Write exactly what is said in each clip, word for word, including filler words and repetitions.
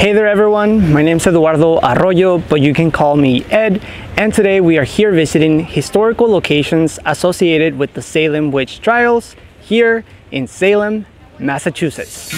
Hey there everyone, my name is Eduardo Arroyo, but you can call me Ed, and today we are here visiting historical locations associated with the Salem Witch Trials here in Salem, Massachusetts.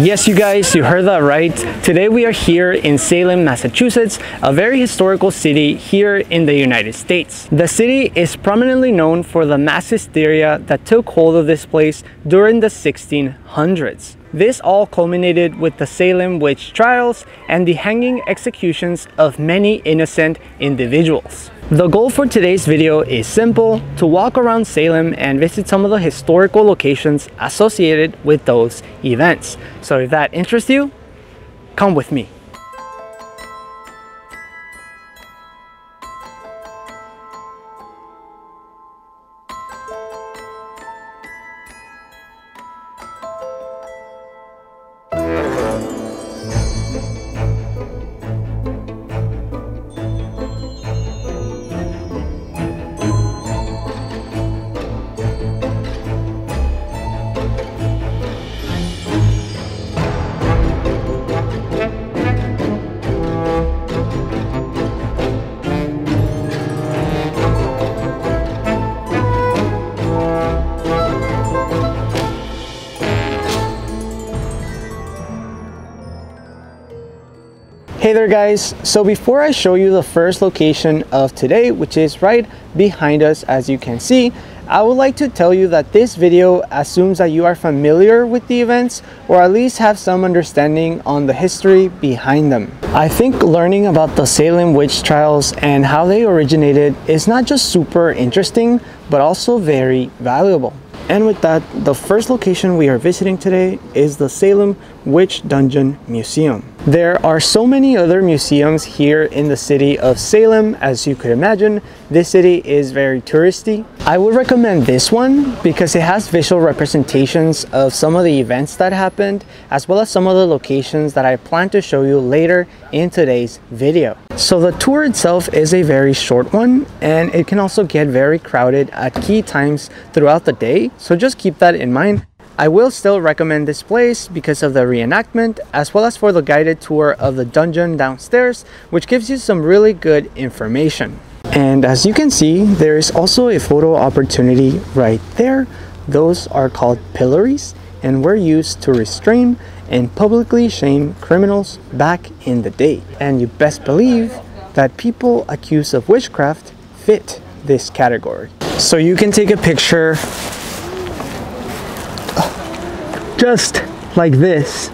Yes, you guys, you heard that right. Today we are here in Salem, Massachusetts, a very historical city here in the United States. The city is prominently known for the mass hysteria that took hold of this place during the sixteen hundreds. This all culminated with the Salem Witch Trials and the hanging executions of many innocent individuals. The goal for today's video is simple: to walk around Salem and visit some of the historical locations associated with those events. So if that interests you, come with me. Hey there guys, so before I show you the first location of today, which is right behind us as you can see, I would like to tell you that this video assumes that you are familiar with the events or at least have some understanding on the history behind them. I think learning about the Salem Witch Trials and how they originated is not just super interesting, but also very valuable. And with that, the first location we are visiting today is the Salem Witch Dungeon Museum. There are so many other museums here in the city of Salem. As you could imagine, this city is very touristy. I would recommend this one because it has visual representations of some of the events that happened, as well as some of the locations that I plan to show you later in today's video. So the tour itself is a very short one, and it can also get very crowded at key times throughout the day, so just keep that in mind. I will still recommend this place because of the reenactment, as well as for the guided tour of the dungeon downstairs, which gives you some really good information. And as you can see, there is also a photo opportunity right there. Those are called pillories and were used to restrain and publicly shame criminals back in the day. And you best believe that people accused of witchcraft fit this category. So you can take a picture just like this.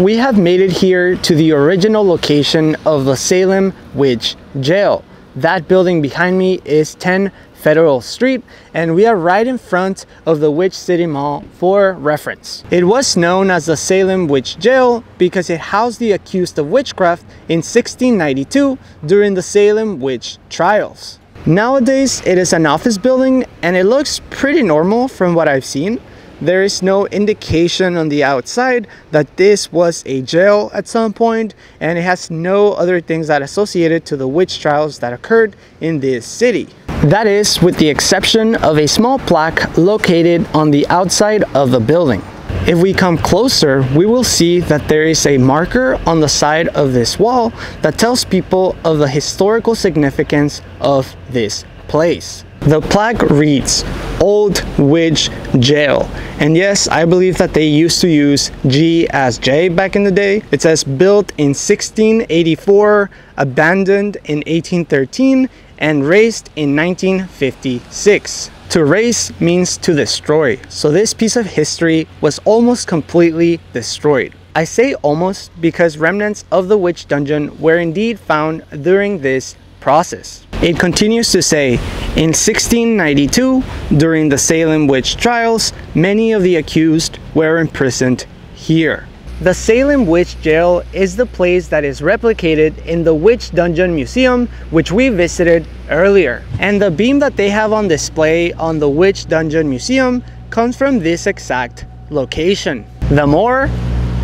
We have made it here to the original location of the Salem Witch Jail. That building behind me is ten Federal Street, and we are right in front of the Witch City Mall for reference. It was known as the Salem Witch Jail because it housed the accused of witchcraft in sixteen ninety-two during the Salem Witch Trials. Nowadays, it is an office building and it looks pretty normal from what I've seen. There is no indication on the outside that this was a jail at some point, and it has no other things that associated to the witch trials that occurred in this city. That is, with the exception of a small plaque located on the outside of the building. If we come closer, we will see that there is a marker on the side of this wall that tells people of the historical significance of this place. The plaque reads, "Old Witch jail. And yes, I believe that they used to use G as J back in the day. It says built in sixteen eighty-four, abandoned in eighteen thirteen, and razed in nineteen fifty-six. To raze means to destroy. So this piece of history was almost completely destroyed. I say almost because remnants of the witch dungeon were indeed found during this process. It continues to say, in sixteen ninety-two, during the Salem Witch Trials, many of the accused were imprisoned here. The Salem Witch Jail is the place that is replicated in the Witch Dungeon Museum, which we visited earlier. And the beam that they have on display on the Witch Dungeon Museum comes from this exact location. The more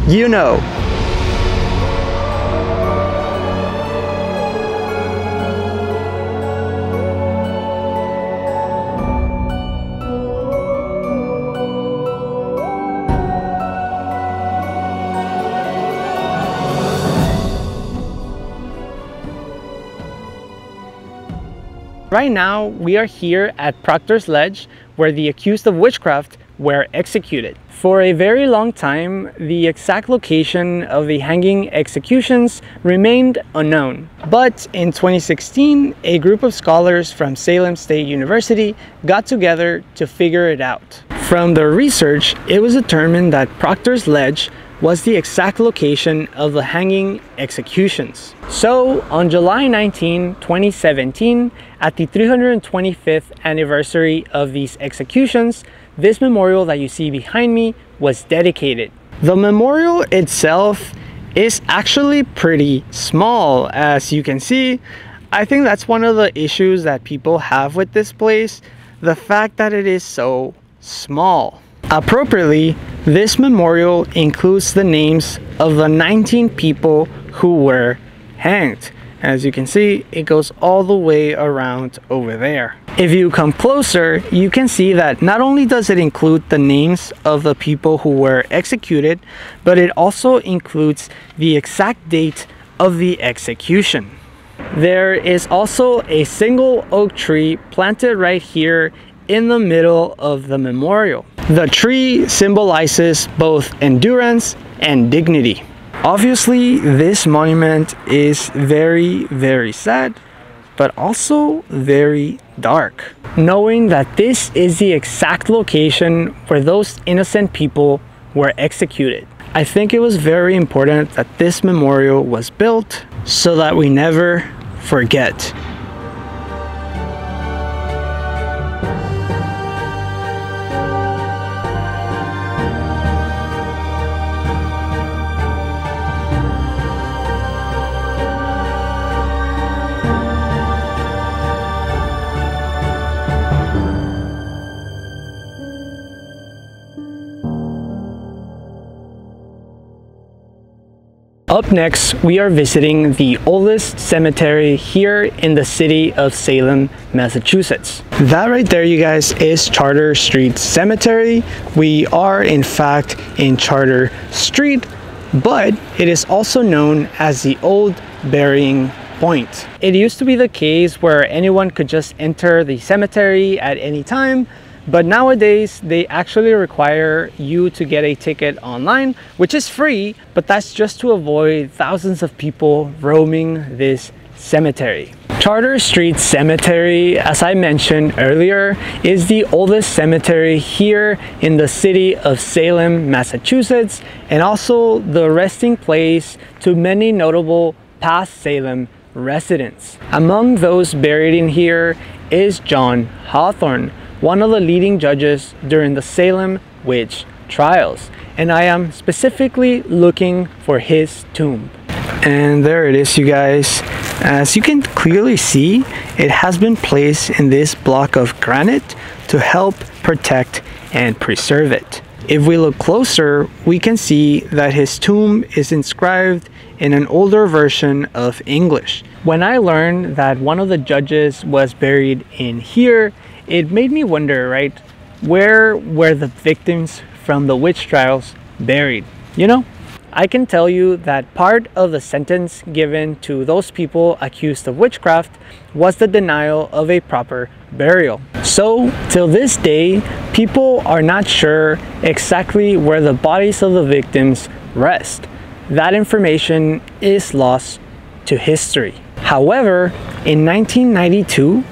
you know. Right now, we are here at Proctor's Ledge, where the accused of witchcraft were executed. For a very long time, the exact location of the hanging executions remained unknown. But in twenty sixteen, a group of scholars from Salem State University got together to figure it out. From their research, it was determined that Proctor's Ledge was the exact location of the hanging executions. So on July nineteenth, twenty seventeen, at the three hundred twenty-fifth anniversary of these executions, this memorial that you see behind me was dedicated. The memorial itself is actually pretty small, as you can see. I think that's one of the issues that people have with this place, the fact that it is so small. Appropriately, this memorial includes the names of the nineteen people who were hanged. As you can see, it goes all the way around over there. If you come closer, you can see that not only does it include the names of the people who were executed, but it also includes the exact date of the execution. There is also a single oak tree planted right here in the middle of the memorial. The tree symbolizes both endurance and dignity. Obviously, this monument is very, very sad, but also very dark. Knowing that this is the exact location where those innocent people were executed, I think it was very important that this memorial was built so that we never forget. Up next, we are visiting the oldest cemetery here in the city of Salem, Massachusetts. That right there, you guys, is Charter Street Cemetery. We are, in fact, in Charter Street, but it is also known as the Old Burying Point. It used to be the case where anyone could just enter the cemetery at any time, but nowadays, they actually require you to get a ticket online, which is free, but that's just to avoid thousands of people roaming this cemetery. Charter Street Cemetery, as I mentioned earlier, is the oldest cemetery here in the city of Salem, Massachusetts, and also the resting place to many notable past Salem residents. Among those buried in here is John Hawthorne, one of the leading judges during the Salem Witch Trials. And I am specifically looking for his tomb. And there it is, you guys. As you can clearly see, it has been placed in this block of granite to help protect and preserve it. If we look closer, we can see that his tomb is inscribed in an older version of English. When I learned that one of the judges was buried in here, it made me wonder, right, where were the victims from the witch trials buried? You know, I can tell you that part of the sentence given to those people accused of witchcraft was the denial of a proper burial. So till this day, people are not sure exactly where the bodies of the victims rest. That information is lost to history. However, in nineteen ninety-two,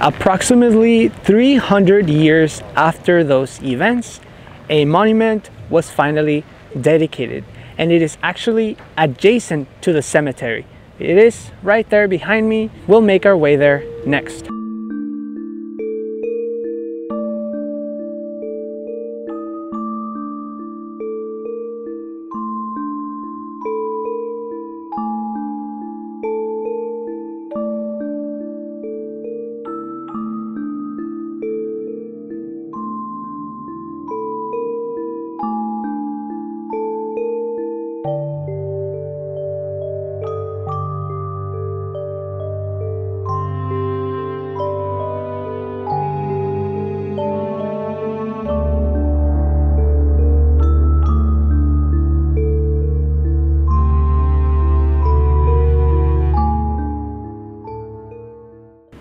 approximately three hundred years after those events, a monument was finally dedicated, and it is actually adjacent to the cemetery. It is right there behind me. We'll make our way there next.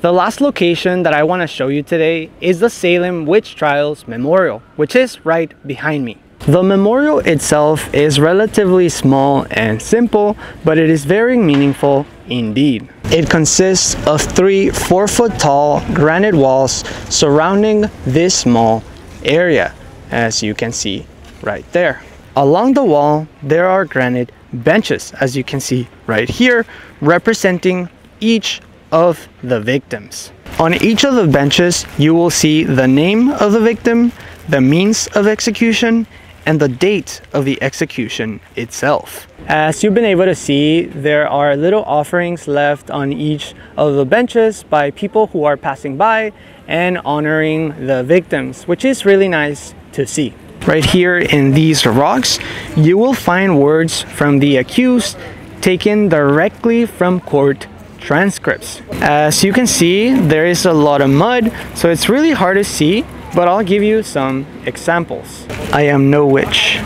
The last location that I want to show you today is the Salem Witch Trials Memorial, which is right behind me. The memorial itself is relatively small and simple, but it is very meaningful indeed. It consists of three four-foot tall granite walls surrounding this small area, as you can see right there. Along the wall, there are granite benches, as you can see right here, representing each of the victims. On each of the benches, you will see the name of the victim, the means of execution, and the date of the execution itself. As you've been able to see, there are little offerings left on each of the benches by people who are passing by and honoring the victims, which is really nice to see. Right here in these rocks, you will find words from the accused taken directly from court transcripts. As you can see, there is a lot of mud, so it's really hard to see, but I'll give you some examples. I am no witch.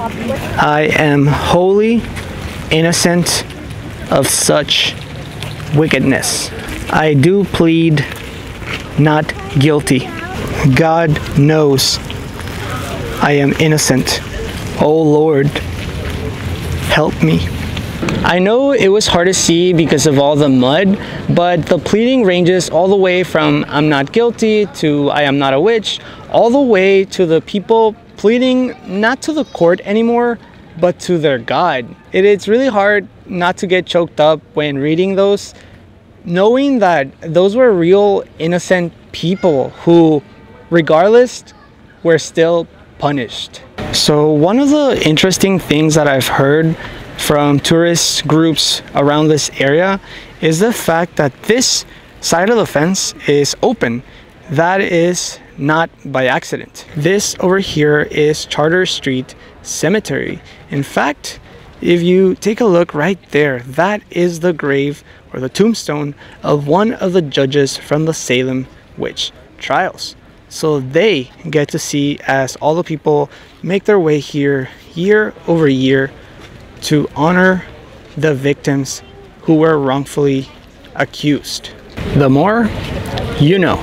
I am wholly innocent of such wickedness. I do plead not guilty. God knows I am innocent. Oh Lord, help me. I know it was hard to see because of all the mud, but the pleading ranges all the way from I'm not guilty to I am not a witch, all the way to the people pleading not to the court anymore, but to their God. It, it's really hard not to get choked up when reading those, knowing that those were real innocent people who, regardless, were still punished. So one of the interesting things that I've heard from tourist groups around this area is the fact that this side of the fence is open. That is not by accident. This over here is Charter Street Cemetery. In fact, if you take a look right there, that is the grave or the tombstone of one of the judges from the Salem Witch Trials. So they get to see as all the people make their way here year over year to honor the victims who were wrongfully accused. The more you know.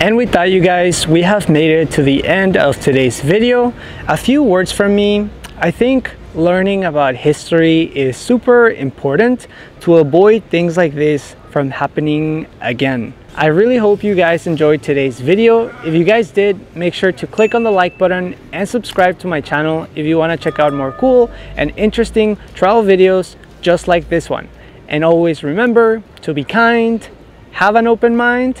And with that, you guys, we have made it to the end of today's video. A few words from me. I think learning about history is super important to avoid things like this from happening again. I really hope you guys enjoyed today's video. If you guys did, make sure to click on the like button and subscribe to my channel if you want to check out more cool and interesting trial videos just like this one. And always remember to be kind, have an open mind.